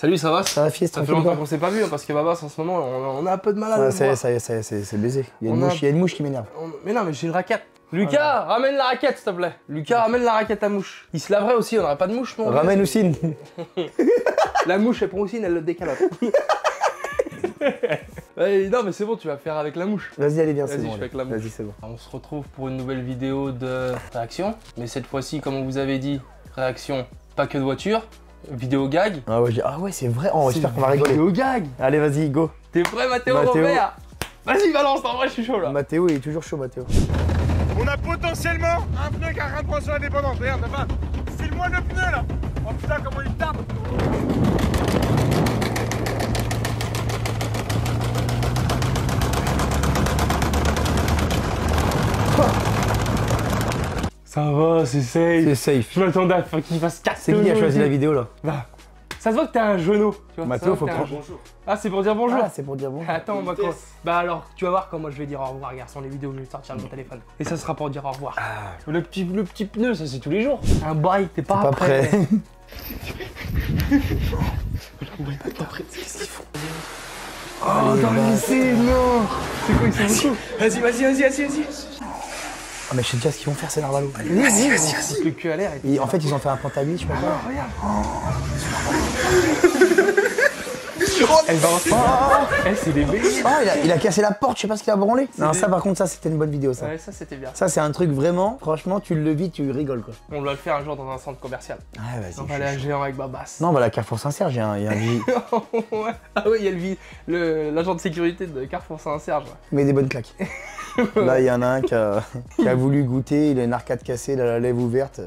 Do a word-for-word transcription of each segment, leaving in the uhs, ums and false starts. Salut, ça va? Ça va, fils? Ça fait longtemps qu'on s'est pas vu, hein, parce que Babass, en ce moment, on, on a un peu de mal à ouais, ça, ça, ça, c'est baisé. Il y a une, a... Mouche, y a une mouche qui m'énerve. On... Mais non, mais j'ai une raquette. Lucas, ah, ramène la raquette, s'il te plaît. Lucas, ouais. ramène la raquette à mouche. Il se laverait aussi, on n'aurait pas de mouche, non? Ramène Oussine. La mouche, elle prend Oussine, elle le décalote. Ouais, non, mais c'est bon, tu vas faire avec la mouche. Vas-y, allez, bien, c'est bon. Vas-y, c'est bon. On se retrouve pour une nouvelle vidéo de réaction. Mais cette fois-ci, comme on vous avait dit, réaction, pas que de voiture. Vidéo gag. Ah ouais, ah ouais c'est vrai. Oh, j'espère qu'on va rigoler. Vidéo gag. Allez, vas-y, go. T'es prêt, Mathéo, Robert? Vas-y, balance, en vrai, je suis chaud là. Mathéo, il est toujours chaud, Mathéo. On a potentiellement un pneu qui a un point sur indépendant. Regarde, là-bas. File-moi le pneu là. Oh putain, comment il tape. Ça va, c'est safe. C'est safe. Je m'attendais à qu'il fasse quatre. C'est qui qui a choisi la vidéo là? Bah, ça se voit que t'es un genou. Mathéo, faut prendre bonjour. Ah, c'est pour dire bonjour. Ah, c'est pour dire bonjour. Attends, bah quoi? Bah alors, tu vas voir comment je vais dire au revoir, garçon. Les vidéos, je vais sortir mon téléphone. Et ça sera pour dire au revoir. Ah. Le petit, le petit pneu, ça c'est tous les jours. Un bail, t'es pas, pas prêt. prêt. T'es pas prêt. Qu'est-ce qu'ils font? Oh, dans le lycée, non. C'est quoi, ils sont Vas-y, vas-y, vas-y, vas-y, vas-y. Ah mais je sais déjà ce qu'ils vont faire, c'est leur Valou. Vas-y, vas-y, vas-y. Le cul à l'air. En fait, ils ont fait un pantalon, je sais pas. Regarde. Elle balance pas. Elle, c'est des bébés. Il a cassé la porte, je sais pas ce qu'il a branlé. Non, ça par contre, ça c'était une bonne vidéo, ça. Ouais, ça c'était bien. Ça c'est un truc vraiment, franchement, tu le vis, tu rigoles quoi. On doit le faire un jour dans un centre commercial. Ouais, vas-y. On va aller à Géant avec Babass. Non, bah la Carrefour Saint-Serge, il y a un vie. Ah oui, il y a l'agent de sécurité de Carrefour Saint-Serge. Mais des bonnes claques. Là, il y en a un qui a, qui a voulu goûter, il a une arcade cassée, il a la lèvre ouverte.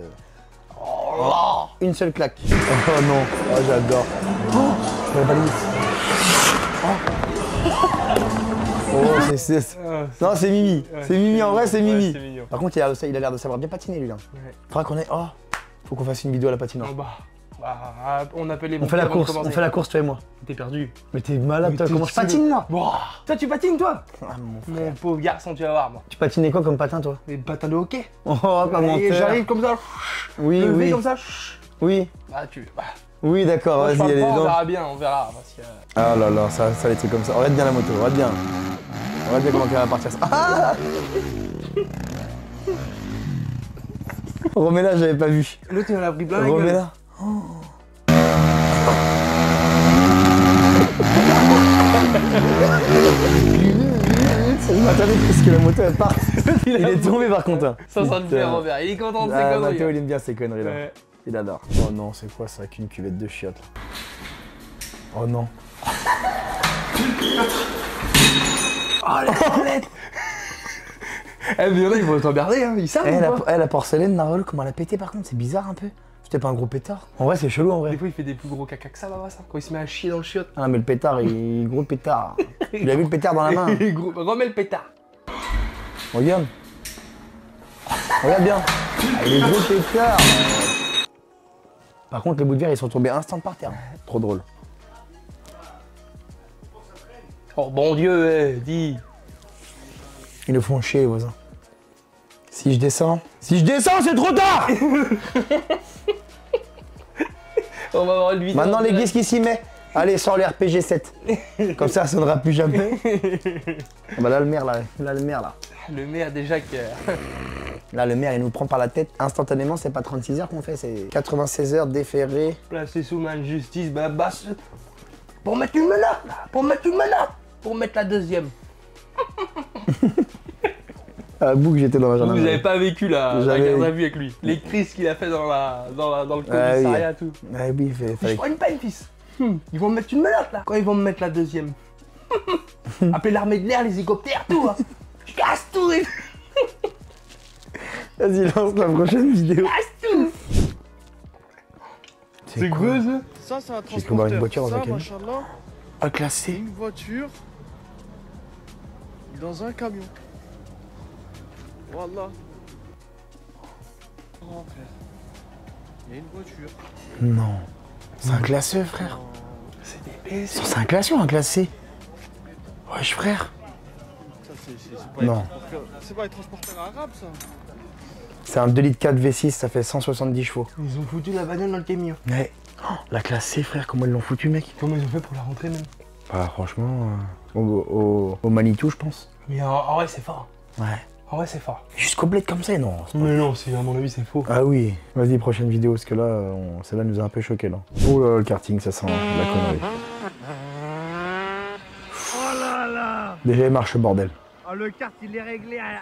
Oh, une seule claque. Oh non, oh, j'adore. Oh, la balise. Oh, oh c'est... Non, c'est Mimi. C'est Mimi, en vrai, c'est Mimi. Ouais, par contre, il a il a l'air de savoir bien patiner, lui, là. Ouais. Faudra qu'on ait... Oh, faut qu'on fasse une vidéo à la patinoire. Oh, bah. Bah, on appelle les bons. On fait la course, on fait la course, toi et moi. T'es perdu. Mais t'es malade, toi. Comment je patine là? Toi, tu patines, toi? Ah, mon frère. Mon pauvre garçon, tu vas voir, moi. Tu patinais quoi comme patin, toi? Des patins de hockey. Oh, pas mentir. Et j'arrive comme ça. Oui, oui. comme ça. Oui. Bah, tu. Oui, d'accord, vas-y, allez. On verra bien, on verra. Ah là là, ça, ça, les trucs comme ça. Regarde bien la moto, regarde bien. Regarde bien comment elle va partir. Ah! Roméla, j'avais pas vu. L'autre, il en a pris plein. Roméla. Oh. Attendez, parce que la moto elle part. Il, il est tombé par contre. Ça, ça me fait Robert. Il est content de ses ah, conneries. Mathéo, il aime bien ces conneries là. Ouais. Il adore. Oh non, c'est quoi ça qu'une cuvette de chiottes là? Oh non. Oh la toilette. Eh mais là, ils vont autant garder, hein. Ils savent. Eh, la, eh, la porcelaine, Narol, comment elle a pété par contre? C'est bizarre un peu. T'es pas un gros pétard? En vrai, c'est chelou, en vrai. Des fois, il fait des plus gros caca que ça, Baba, ça. Quand il se met à chier dans le chiotte. Ah, mais le pétard, il est gros pétard. Il a vu le pétard dans la main. Gros... Remets le pétard. Regarde. Regarde bien. Ah, il est gros pétard. Par contre, les bouts de verre, ils sont tombés instant par terre. Trop drôle. Oh, bon Dieu, eh, dis. Ils le font chier, les voisins. Si je descends. Si je descends, c'est trop tard. On va avoir une vidéo. Maintenant, les guises qui s'y met. Allez, sors le R P G sept. Comme ça, ça ne sonnera plus jamais. Ah bah là, le maire, là. Là, le maire, là. Le maire, déjà que... Là, le maire, il nous prend par la tête instantanément. C'est pas trente-six heures qu'on fait, c'est quatre-vingt-seize heures déféré. Placé sous main de justice, bah, basse. Pour mettre une menace. Pour mettre une menace. Pour mettre la deuxième. À bout que j'étais dans la jardin. Vous n'avez pas vécu la, la garde à vue avec lui. Les crises qu'il a fait dans, la, dans, la, dans le commissariat et tout. Ah oui, il fait. Je prends une peine, fils. Hmm. Ils vont me mettre une menotte là. Quand ils vont me mettre la deuxième. Appelez l'armée de l'air, les hélicoptères, tout. Hein. Je casse tout. Et... Vas-y, lance la prochaine vidéo. Je casse tout. C'est quoi ça? Ça, c'est un transporteur. J'ai une voiture ça, avec elle. Un classé. Une voiture dans un camion. Wallah. Oh frère. Il y a une voiture. Non. C'est un classeux, frère. C'est des baises. C'est un classeux ou un classé? Wesh, frère. Ça, c'est pas... Non. C'est pas les transporteurs arabes, ça. C'est un deux litres quatre V six, ça fait cent soixante-dix chevaux. Ils ont foutu la bagnole dans le camion. Ouais. Oh, La classe C, frère, comment ils l'ont foutu, mec? Comment ils ont fait pour la rentrée, même? Bah, franchement, euh, au, au, au Manitou, je pense. Mais en vrai, c'est fort. Ouais. En vrai, c'est fort. Jusqu'au bled comme ça, non? Mais non, à mon avis, c'est faux. Ah oui. Vas-y, prochaine vidéo, parce que là, on... celle-là nous a un peu choqués, là. Oh là, le karting, ça sent la connerie. Oh là là. Déjà, il marche, bordel. Oh, le kart, il est réglé à la...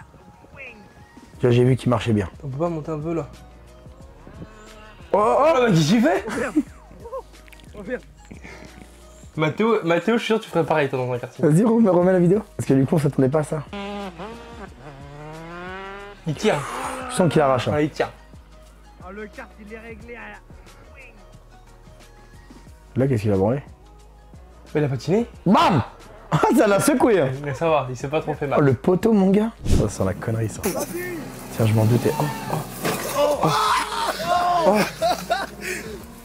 Là, j'ai vu qu'il marchait bien. On peut pas monter un peu, là? Oh, oh, qu'est-ce qu'il fait? Oh merde. Oh merde. Mathéo, Mathéo, je suis sûr que tu ferais pareil, toi, dans un quartier. Vas-y, remets, remets la vidéo. Parce que du coup, on s'attendait pas à ça. Il tire. Je sens qu'il arrache. Hein. Ah, il tire. Oh, le kart, il est réglé à la... Là, qu'est-ce qu'il a branlé? Il a patiné. BAM! Ah, ça l'a secoué. Mais ça va, il s'est pas trop fait mal. Oh, le poteau, mon gars. Ça sent la connerie, ça. Tiens, je m'en doutais. Oh, oh, oh. Oh.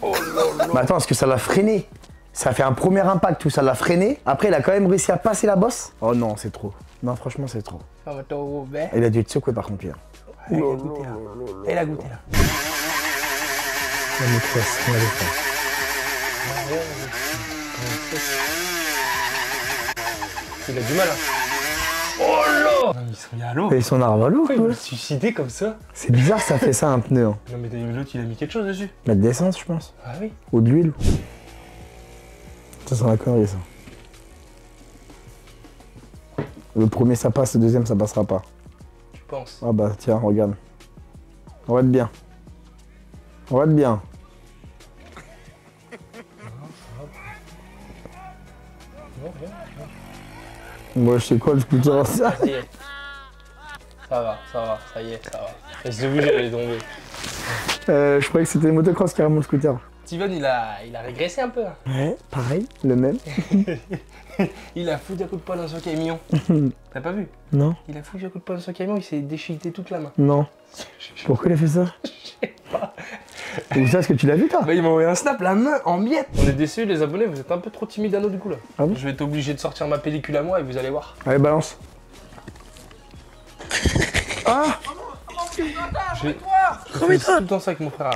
Oh là là. Mais attends, est-ce que ça l'a freiné? Ça a fait un premier impact où ça l'a freiné. Après, il a quand même réussi à passer la bosse. Oh non, c'est trop. Non, franchement, c'est trop. Il a dû être secoué par contre, Pierre. Il a goûté là. Il a goûté là. Il a du mal. Oh là! Ils sont mis à l'eau. Ils sont à l'eau. Ils vont se suicider comme ça. C'est bizarre, ça fait ça un pneu. Hein. Non, mais l'autre, il a mis quelque chose dessus. Mais de l'essence, je pense. Ah oui. Ou de l'huile. Ça sent la connerie, ça. Le premier, ça passe. Le deuxième, ça passera pas. Tu penses? Ah bah, tiens, regarde. On va être bien. On va être bien. Moi, je sais quoi, le putain, ça. Ça va, ça va, ça y est, ça va. J'ai vu, j'allais tomber. Euh, je croyais que c'était motocross carrément, le scooter. Steven, il a, il a régressé un peu. Ouais, pareil, le même. Il a foutu un coup de poing dans son camion. T'as pas vu? Non. Il a foutu un coup de poing dans son camion, il s'est déchiqueté toute la main. Non. Pourquoi il a fait ça? Je sais pas. Ou ça, est-ce que tu l'as vu, toi? Bah, il m'a envoyé un snap, la main en miettes. On est déçus, les abonnés, vous êtes un peu trop timides à nous, du coup, là. Ah bon? Je vais être obligé de sortir ma pellicule à moi et vous allez voir. Allez, balance. Ah! Je vais tout le temps ça avec mon frère.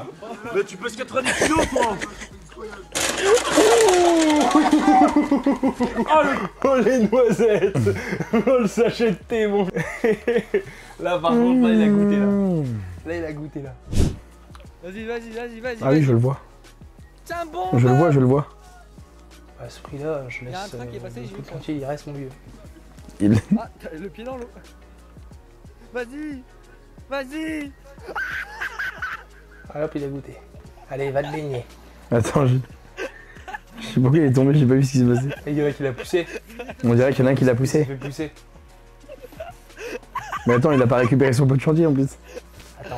Mais tu pèses quatre-vingt-dix kilos, toi. Oh, les noisettes. Oh, le sachet de thé, mon... Là, par contre, là, il a goûté, là. Là, il a goûté, là. Vas-y, vas-y, vas-y, vas-y. Ah oui, je le vois. Tiens, bon. Je le vois, je le vois. À ce prix-là, je laisse... Il y a un train qui est passé, j'ai vu. Il reste, mon vieux. Il... Ah, le pied dans l'eau. Vas-y. Vas-y! Ah, hop, il a goûté. Allez, va te baigner. Attends, je... je sais pas pourquoi il est tombé, j'ai pas vu ce qui s'est passé. Il y en a qui l'a poussé. On dirait qu'il y en a un qui l'a poussé. Il s'est fait pousser. Mais attends, il a pas récupéré son pot de chantier en plus. Attends,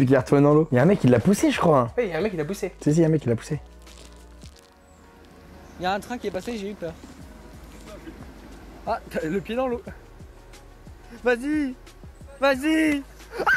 il est retourné dans l'eau. Il y a un mec qui l'a poussé, je crois. Oui, il y a un mec qui l'a poussé. Si, si, il y a un mec qui l'a poussé. Il y a un train qui est passé, j'ai eu peur. Ah, le pied dans l'eau. Vas-y! Vas-y!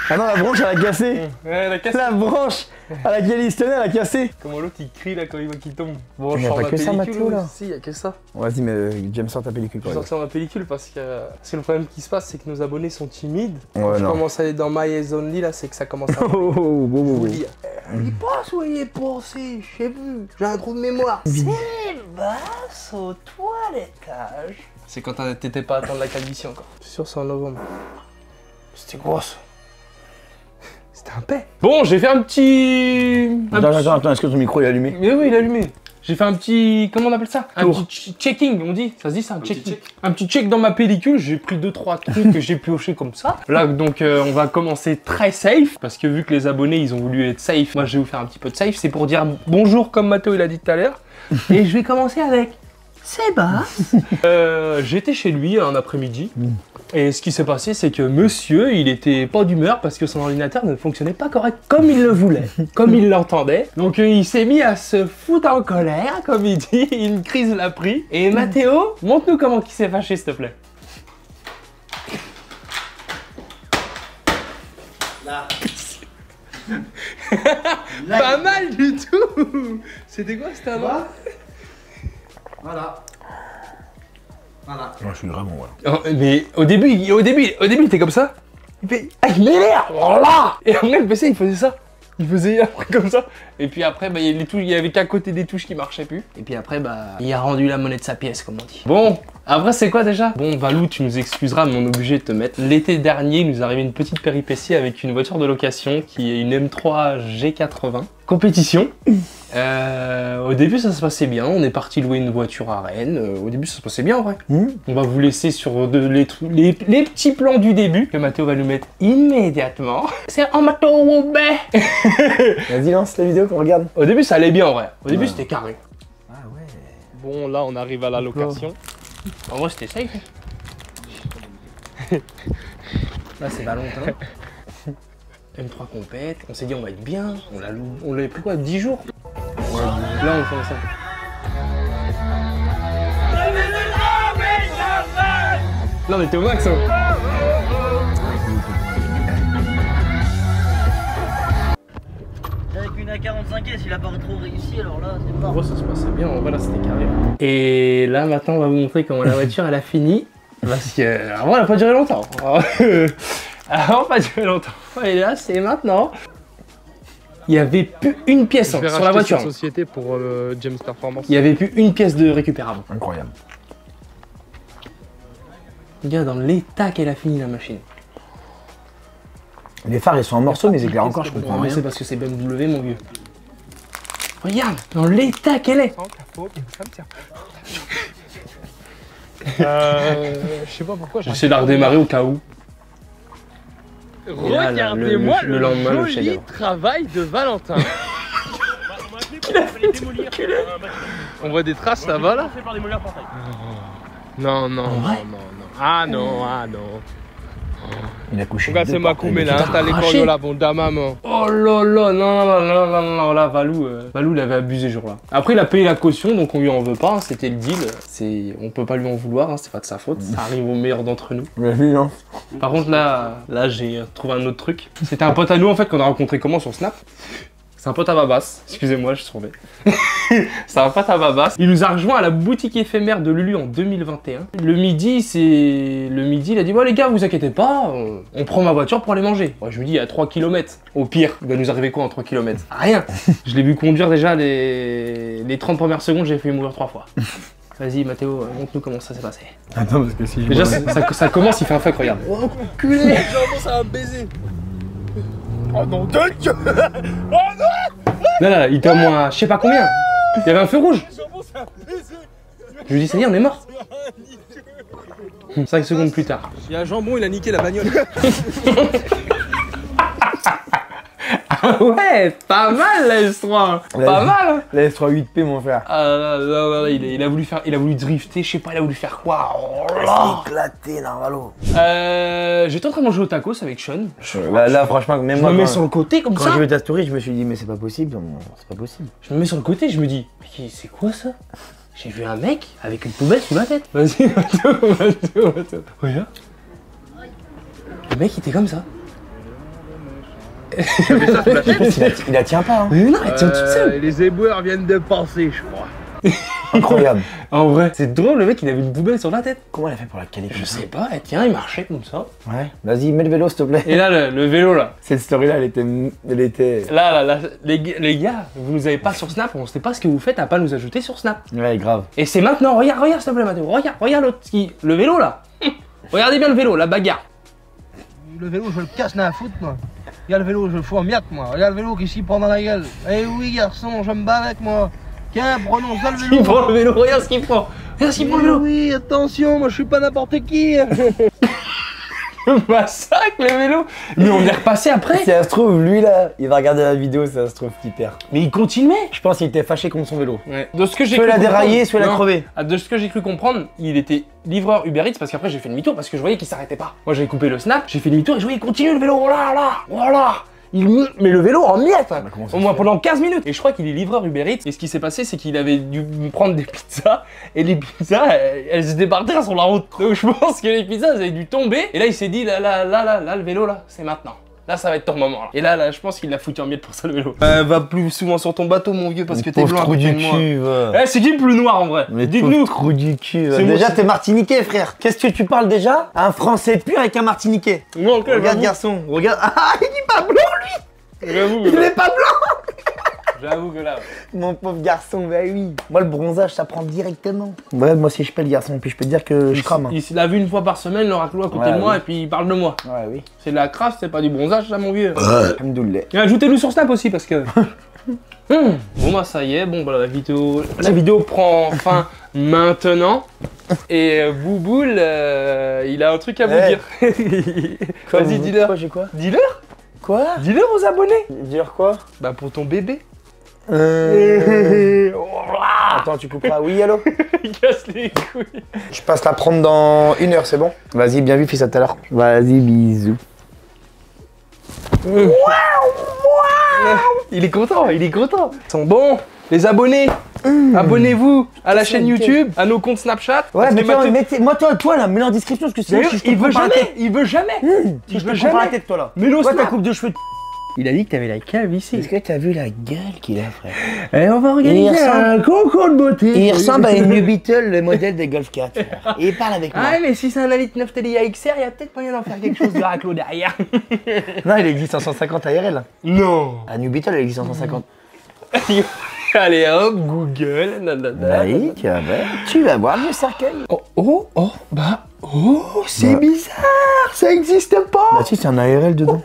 Ah non, la branche, elle a cassé. Ouais, elle a cassé. La branche à laquelle il se tenait, elle a cassé. Comment l'autre il crie là quand il voit qu'il tombe. Bon, il n'y a pas que ça, Mathieu, là. Si, il n'y a que ça. Vas-y, mais James, sort ta pellicule. Je sors sur ma pellicule parce que, parce que le problème qui se passe, c'est que nos abonnés sont timides. Ouais, quand je commence à aller dans My Eyes Only, là, c'est que ça commence à... Oh, oh, oh, il pense où il est pensé, je sais plus. J'ai un trou de mémoire. Sébastien au toilettage. C'est quand t'étais pas à attendre la calvitie encore. Je suis sûr, c'est en novembre. C'était grosse. C'était un paix. Bon, j'ai fait un petit... Un attends, petit... attends, attends, est-ce que ton micro est allumé? Mais oui, il est allumé. J'ai fait un petit... Comment on appelle ça? Un tour. Petit checking, on dit. Ça se dit ça, un, un checking. Petit check. Un petit check dans ma pellicule. J'ai pris deux trois trucs que j'ai pioché comme ça. Là, donc, euh, on va commencer très safe. Parce que vu que les abonnés, ils ont voulu être safe, moi, je vais vous faire un petit peu de safe. C'est pour dire bonjour, comme Mathéo, il a dit tout à l'heure. Et je vais commencer avec... Sébastien. euh, J'étais chez lui un après-midi. Mm. Et ce qui s'est passé, c'est que monsieur, il était pas d'humeur parce que son ordinateur ne fonctionnait pas correct comme il le voulait, comme il l'entendait. Donc il s'est mis à se foutre en colère, comme il dit, une crise l'a pris. Et Mathéo, montre-nous comment il s'est fâché, s'il te plaît. Là. Là. Pas mal du tout. C'était quoi, c'était un bras ? Voilà. Voilà. Moi, je suis vraiment voilà. Oh, mais au début, au début, au début, il était comme ça. Il fait, ah, il m'énerve, voilà. Et après le P C, il faisait ça. il faisait après comme ça. Et puis après, bah, il n'y avait qu'à côté des touches qui marchaient plus. Et puis après, bah, il a rendu la monnaie de sa pièce, comme on dit. Bon, après, c'est quoi déjà? Bon, Valou, tu nous excuseras, mais on est obligé de te mettre. L'été dernier, il nous arrivait une petite péripétie avec une voiture de location qui est une M trois G quatre-vingts. Compétition. Euh, au début, ça se passait bien. On est parti louer une voiture à Rennes. Euh, au début, ça se passait bien, en vrai. Mmh. On va vous laisser sur de, les, les, les petits plans du début que Mathéo va nous mettre immédiatement. C'est en Mathéo. Vas-y, lance la vidéo qu'on regarde. Au début, ça allait bien, en vrai. Au ouais. début, c'était carré. Ah ouais. Bon, là, on arrive à la location. En vrai, c'était safe. Là, c'est Valentin. M trois compète, on s'est dit on va être bien, on l'a loué, on l'avait pris quoi, dix jours? Ouais, là on fait ça. Là on était au max hein. Avec une A quarante-cinq S, il a pas trop réussi alors là c'est mort. En gros ça se passait bien, en vrai là c'était carré. Et là maintenant on va vous montrer comment la voiture elle a fini. Parce que avant elle a pas duré longtemps. Avant, pas duré longtemps. Et là, c'est maintenant. Il n'y avait plus une pièce sur la voiture. Cette société pour euh, James Performance. Il n'y avait plus une pièce de récupérable. Incroyable. Regarde dans l'état qu'elle a fini la machine. Les phares, ils sont en morceaux, mais ils éclairent encore. Je comprends rien. C'est parce que c'est B M W, mon vieux. Regarde dans l'état qu'elle est. euh, je sais pas pourquoi. J'essaie de la redémarrer au cas où. Regardez-moi le, le, le, le joli le travail de Valentin. On voit des traces là-bas là, là. Non, non, non, non, non. Ah non, ah non. Il a couché. Regarde, c'est Matou, mais là, t'as les coriolas, bon, da maman. Oh là là, non, non, non, non, non, non, là, Valou, euh, Valou, il avait abusé ce jour-là. Après, il a payé la caution, donc on lui en veut pas, hein, c'était le deal. On peut pas lui en vouloir, hein, c'est pas de sa faute, ça arrive aux meilleurs d'entre nous. Mais oui, non. Par contre, là, là j'ai trouvé un autre truc. C'était un pote à nous, en fait, qu'on a rencontré comment sur Snap. C'est un pote à Babass, excusez-moi, je suis tombé. C'est un pote à Babass. Il nous a rejoint à la boutique éphémère de Lulu en deux mille vingt et un. Le midi, c'est le midi, il a dit bon, les gars, vous inquiétez pas, on prend ma voiture pour aller manger. Moi, je lui dis à trois kilomètres. Au pire, il va nous arriver quoi en trois kilomètres? Rien. Je l'ai vu conduire déjà les... les trente premières secondes, j'ai fait mourir trois fois. Vas-y, Mathéo, montre-nous comment ça s'est passé. Attends, parce que si je. Déjà, ça, ça commence, il fait un fuck, regarde. Oh, culé. Ça va me baiser. Oh non, de Dieu! Oh non! Là, là, il était à moins, je sais pas combien. Il y avait un feu rouge. Je lui dis, Seigneur, on est mort. cinq secondes plus tard. Il y a un jambon, il a niqué la bagnole. Ah ouais, pas mal la S trois. La, pas mal. La S trois huit P, mon frère. Ah là là, là, là il, a, il a voulu faire, il a voulu drifter, je sais pas, il a voulu faire quoi. Oh là, éclaté là, Valou. Euh, j'étais en train de manger au tacos avec Sean. Je, là, là, franchement, même je moi. Je me mets quand, sur le côté comme quand ça. Quand j'ai vu ta story, je me suis dit mais c'est pas possible, c'est pas possible. Je me mets sur le côté, je me dis mais c'est quoi ça? J'ai vu un mec avec une poubelle sous la tête. Vas-y, Mathéo, Mathéo, Mathéo. Regarde. Le mec il était comme ça. Ça, la il, la il la tient pas hein. Mais non, elle tient euh, toute seule. Les éboueurs viennent de penser, je crois. Incroyable. En vrai, c'est drôle, le mec il avait une poubelle sur la tête. Comment elle a fait pour la caler? Je sais pas, elle tient, il marchait comme ça. Ouais, vas-y, mets le vélo s'il te plaît. Et là, le, le vélo là. Cette story là, elle était... Elle était... Là, là, là, les, les gars, vous nous avez pas sur Snap, on sait pas ce que vous faites à pas nous ajouter sur Snap. Ouais, grave. Et c'est maintenant, regarde, regarde s'il te plaît Mathéo, regarde, regarde l'autre qui... Le vélo là. Regardez bien le vélo, la bagarre. Le vélo, je le casse dans la foot moi. Regarde le vélo, je le fous en miettes moi. Regarde le vélo qui s'y prend dans la gueule. Eh oui garçon, je me bats avec moi. Tiens, prenons ça le vélo. Il prend le vélo, regarde ce qu'il prend. Regarde ce qu'il prend le vélo. Oui, attention, moi je suis pas n'importe qui. Le massacre, le vélo. Mais on est repassé après. Si ça se trouve, lui là, il va regarder la vidéo, ça se trouve qu'il perd. Mais il continuait. Je pense qu'il était fâché contre son vélo. Ouais. De ce que j'ai cru la dérailler, soit la crever. De ce que j'ai cru comprendre, il était livreur Uber Eats parce qu'après j'ai fait demi-tour parce que je voyais qu'il s'arrêtait pas. Moi j'avais coupé le snap, j'ai fait demi-tour et je voyais il continue le vélo, oh là là, oh là. Il met le vélo en miettes, au moins pendant quinze minutes. Et je crois qu'il est livreur Uber Eats. Et ce qui s'est passé, c'est qu'il avait dû prendre des pizzas. Et les pizzas, elles, elles se débardaient sur la route. Donc je pense que les pizzas, elles avaient dû tomber. Et là, il s'est dit, là, là, là, là, là, le vélo, là, c'est maintenant. Là, ça va être ton moment. Là. Et là, là, je pense qu'il l'a foutu en miettes pour ça, le vélo. Euh, va plus souvent sur ton bateau, mon vieux, parce mais que t'es blanc. Trou du cul, eh, c'est qui le plus noir, en vrai? Dites-nous. Trou du cul. Déjà, t'es martiniquais, frère. Qu'est-ce que tu parles déjà? Un français pur avec un martiniquais. Non, okay, regarde, garçon. Regarde. Ah, il est pas blanc, lui. J'avoue. Il est pas blanc. J'avoue que là. Ouais. Mon pauvre garçon, bah oui. Moi, le bronzage, ça prend directement. Ouais, moi aussi, je pèle, garçon. Puis je peux te dire que il je crame. Il l'a vu une fois par semaine, le raclou à côté ouais, de moi, oui. Et puis il parle de moi. Ouais, oui. C'est de la crasse, c'est pas du bronzage, ça, mon vieux. Alhamdoulilah. Et ajoutez-le sur Snap aussi, parce que. Mmh. Bon, bah, ça y est. Bon, bah, la vidéo. La vidéo prend fin maintenant. Et euh, Bouboule, euh, il a un truc à vous hey. dire. Vas-y, dis-leur. Quoi, j'ai quoi? Dis-leur. Quoi? Dis-leur aux abonnés. Dis-leur quoi? Bah, pour ton bébé. Euh... Attends, tu couperas. Oui, allô. Il casse les couilles. Je passe la prendre dans une heure, c'est bon? Vas-y, bien vu, fils, à tout à l'heure. Vas-y, bisous. Mmh. Waouh, waouh. Il est content, il est content. Ils sont bons, les abonnés. Mmh. Abonnez-vous à la chaîne YouTube, à nos comptes Snapchat. Ouais, mais Mathieu... non, mettez... moi, toi, toi là, mets-le en description parce que c'est lui. Il veut jamais, il veut jamais. Mmh. Si je te prends pas la tête, toi là. Mets-le au Snap. Toi, ta coupe de cheveux. Il a dit que t'avais la cave ici. Est-ce que t'as vu la gueule qu'il a, frère? Et on va organiser il ressemble... un concours de beauté. Il ressemble à une New Beetle, le modèle des Golf quatre. Frère. Et il parle avec moi. Ah ouais, mais si c'est un un litre neuf T D I X R, il y a peut-être moyen d'en faire quelque chose de raclo derrière. Non, il existe en cent cinquante A R L. Non. À New Beetle, il existe en cent cinquante. Allez hop, Google. Naïe, tu vas voir. Tu vas voir le cercueil. Oh, oh, oh, bah, oh, c'est bah. bizarre. Ça existe pas. Bah si, c'est un A R L dedans.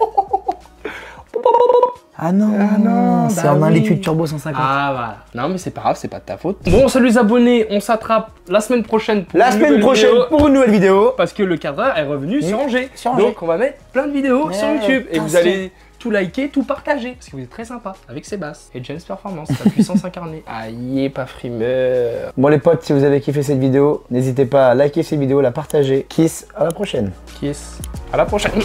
Ah non, ah non c'est bah en oui. un litre turbo cent cinquante. Ah voilà. Non mais c'est pas grave, c'est pas de ta faute. Bon, salut les abonnés, on s'attrape la semaine prochaine pour la une semaine prochaine vidéo. pour une nouvelle vidéo parce que le cadreur est revenu oui. sur, Angers. sur Angers. Donc on va mettre plein de vidéos ouais, sur YouTube et vous allez tout liker, tout partager parce que vous êtes très sympa avec Sébastien et James Performance, la puissance incarnée. Aïe, pas frimeur. Bon les potes, si vous avez kiffé cette vidéo, n'hésitez pas à liker cette vidéo, la partager. Kiss à la prochaine. Kiss à la prochaine.